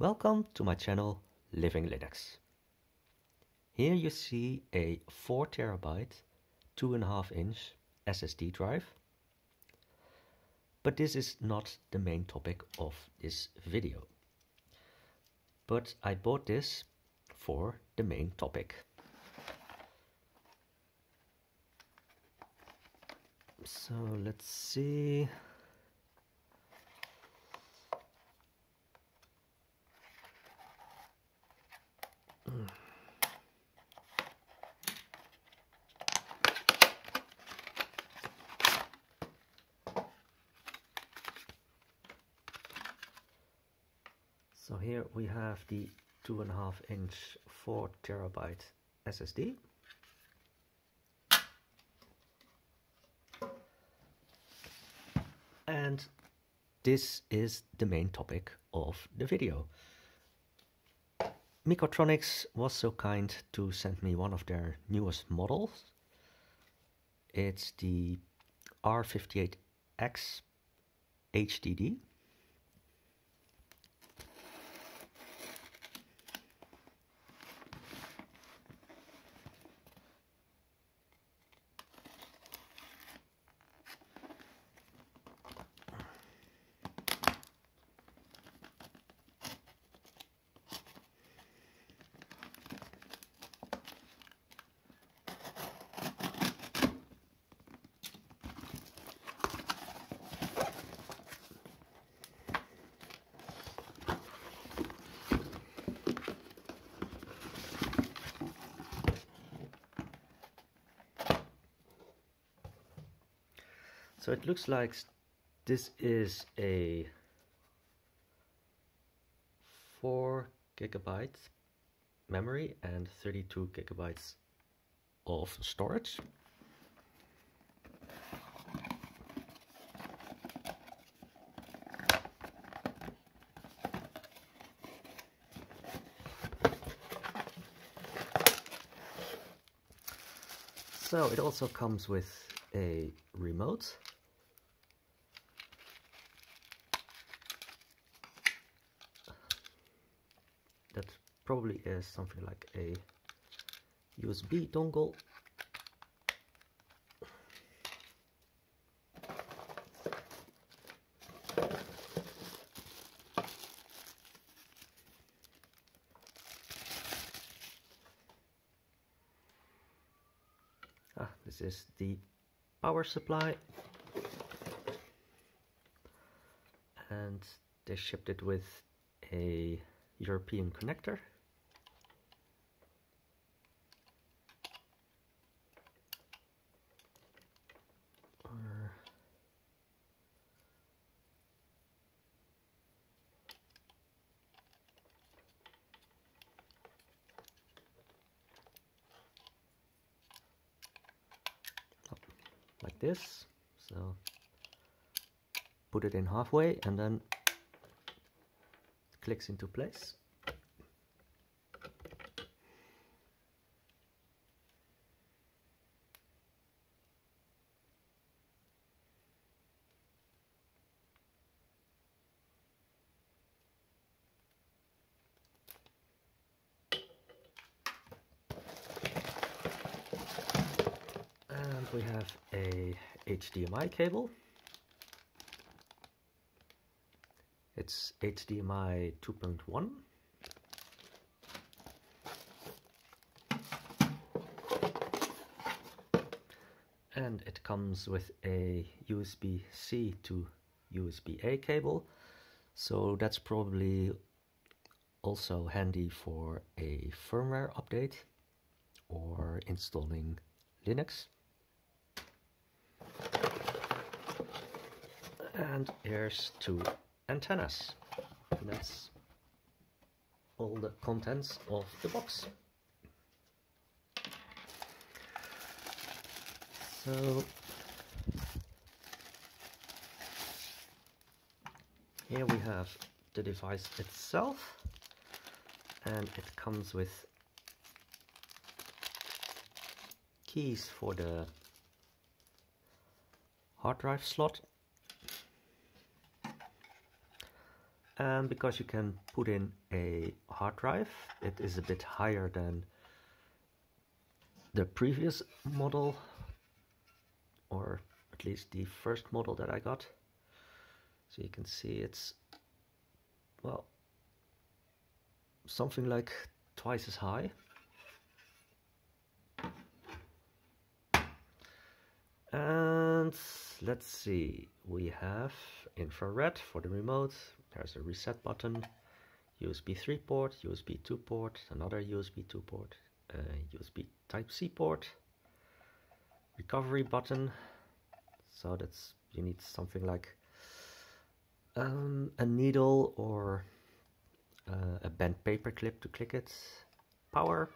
Welcome to my channel Living Linux. Here you see a 4 terabyte 2.5-inch SSD drive. But this is not the main topic of this video. But I bought this for the main topic. So let's see. So here we have the 2.5-inch 4 terabyte SSD. And this is the main topic of the video. Mekotronics was so kind to send me one of their newest models. It's the R58X-HDD. So it looks like this is a 4 GB memory and 32 gigabytes of storage. So it also comes with a remote. That probably is something like a USB dongle. This is the power supply, and they shipped it with a European connector. Like this. So put it in halfway and then clicks into place. And we have a HDMI cable. It's HDMI 2.1. And it comes with a USB-C to USB-A cable. So that's probably also handy for a firmware update or installing Linux. And here's two antennas. And that's all the contents of the box. So here we have the device itself, and it comes with keys for the hard drive slot and because you can put in a hard drive, it is a bit higher than the previous model, or at least the first model that I got. So you can see it's, well, something like twice as high. And let's see, we have infrared for the remote, there's a reset button, USB 3 port, USB 2 port, another USB 2 port, USB Type-C port, recovery button, so that's, you need something like a needle or a bent paper clip to click it, power,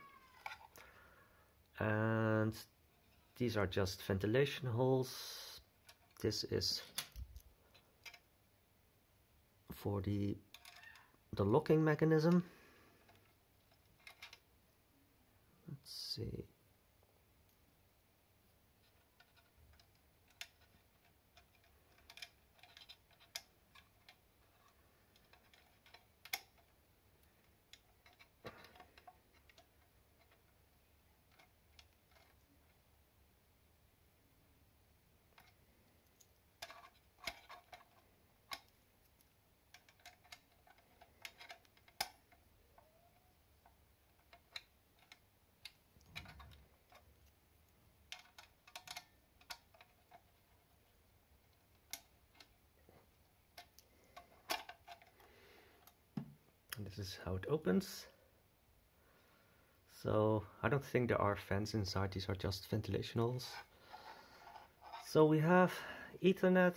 and these are just ventilation holes. This is for the locking mechanism. Let's see. This is how it opens. So I don't think there are fans inside, these are just ventilation holes. So we have Ethernet,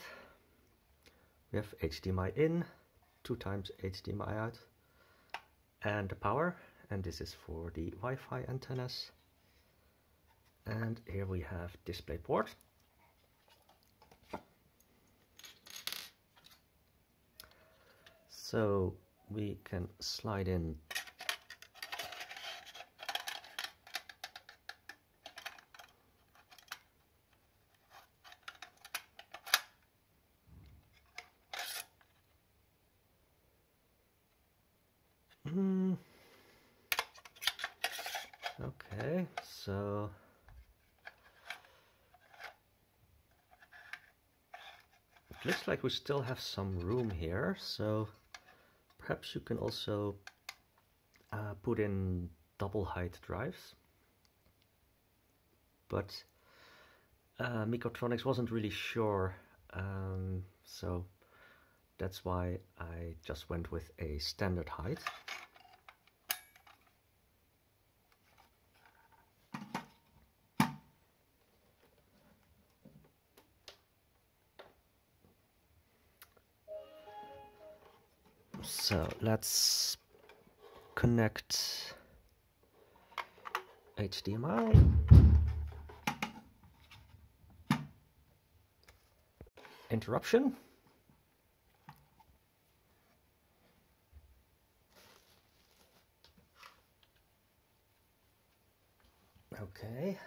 we have HDMI in, 2x HDMI out, and the power, and this is for the Wi-Fi antennas. And here we have DisplayPort. So we can slide in okay, so it looks like we still have some room here, so perhaps you can also put in double height drives, but Mekotronics wasn't really sure, so that's why I just went with a standard height. So let's connect HDMI. Interruption. Okay.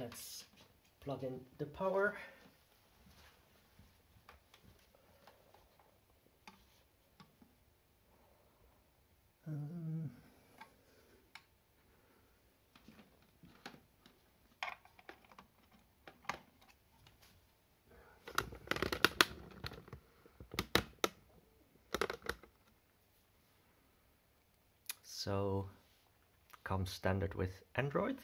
Let's plug in the power. So comes standard with Android.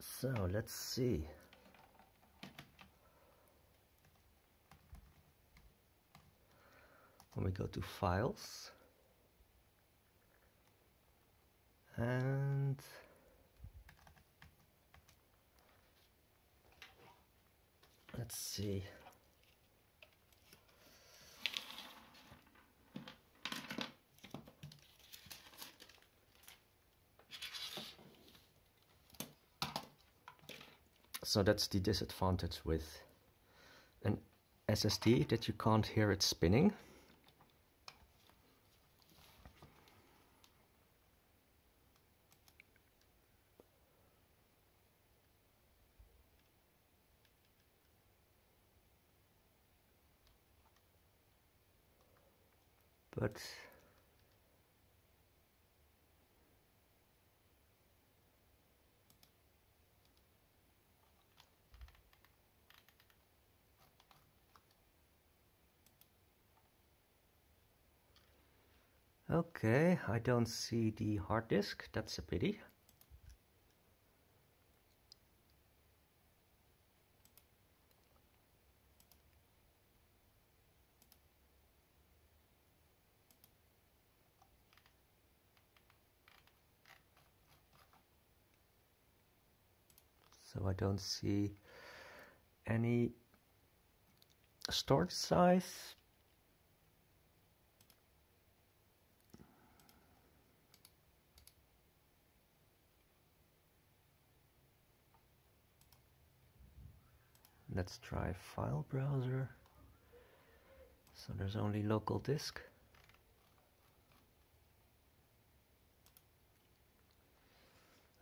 So let's see. When we go to files and let's see. So that's the disadvantage with an SSD, that you can't hear it spinning. But okay, I don't see the hard disk, that's a pity. So I don't see any storage size. Let's try file browser. So there's only local disk.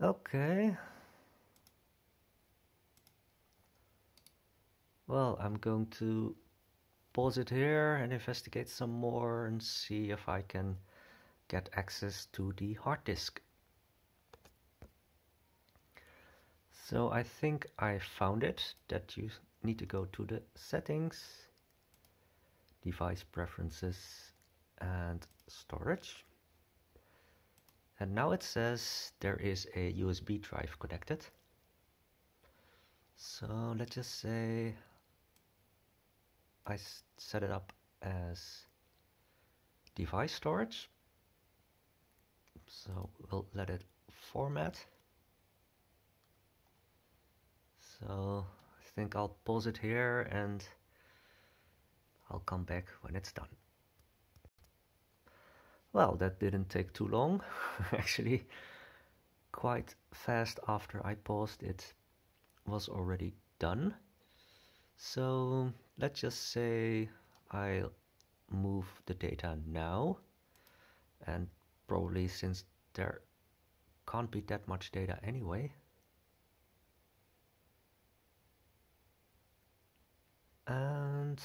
Okay. Well, I'm going to pause it here and investigate some more and see if I can get access to the hard disk. So I think I found it, that you need to go to the settings, device preferences and storage. And now it says there is a USB drive connected. So let's just say I set it up as device storage, so we'll let it format. So I think I'll pause it here and I'll come back when it's done. Well, that didn't take too long, actually quite fast. After I paused, it was already done. So let's just say I'll move the data now, and probably, since there can't be that much data anyway, and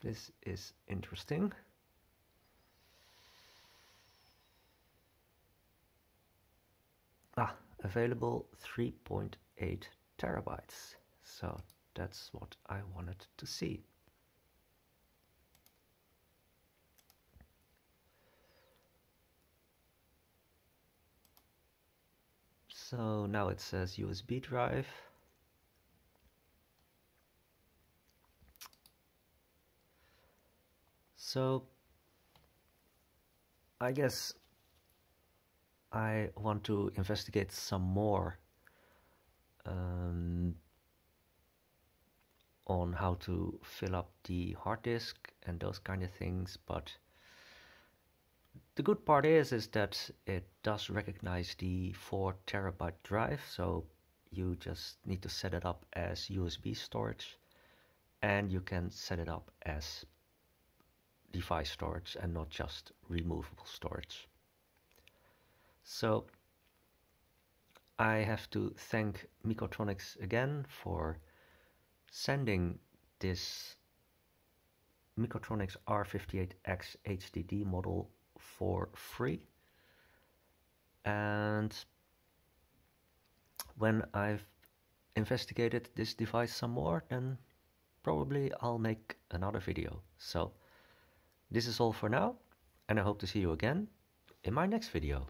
this is interesting. Ah, available 3.8 terabytes. So that's what I wanted to see. So now it says USB drive. So I guess I want to investigate some more on how to fill up the hard disk and those kind of things. But the good part is that it does recognize the 4 terabyte drive, so you just need to set it up as USB storage, and you can set it up as device storage and not just removable storage. So I have to thank Mekotronics again for sending this Mekotronics R58X-HDD model for free. And when I've investigated this device some more, then probably I'll make another video. So this is all for now, and I hope to see you again in my next video.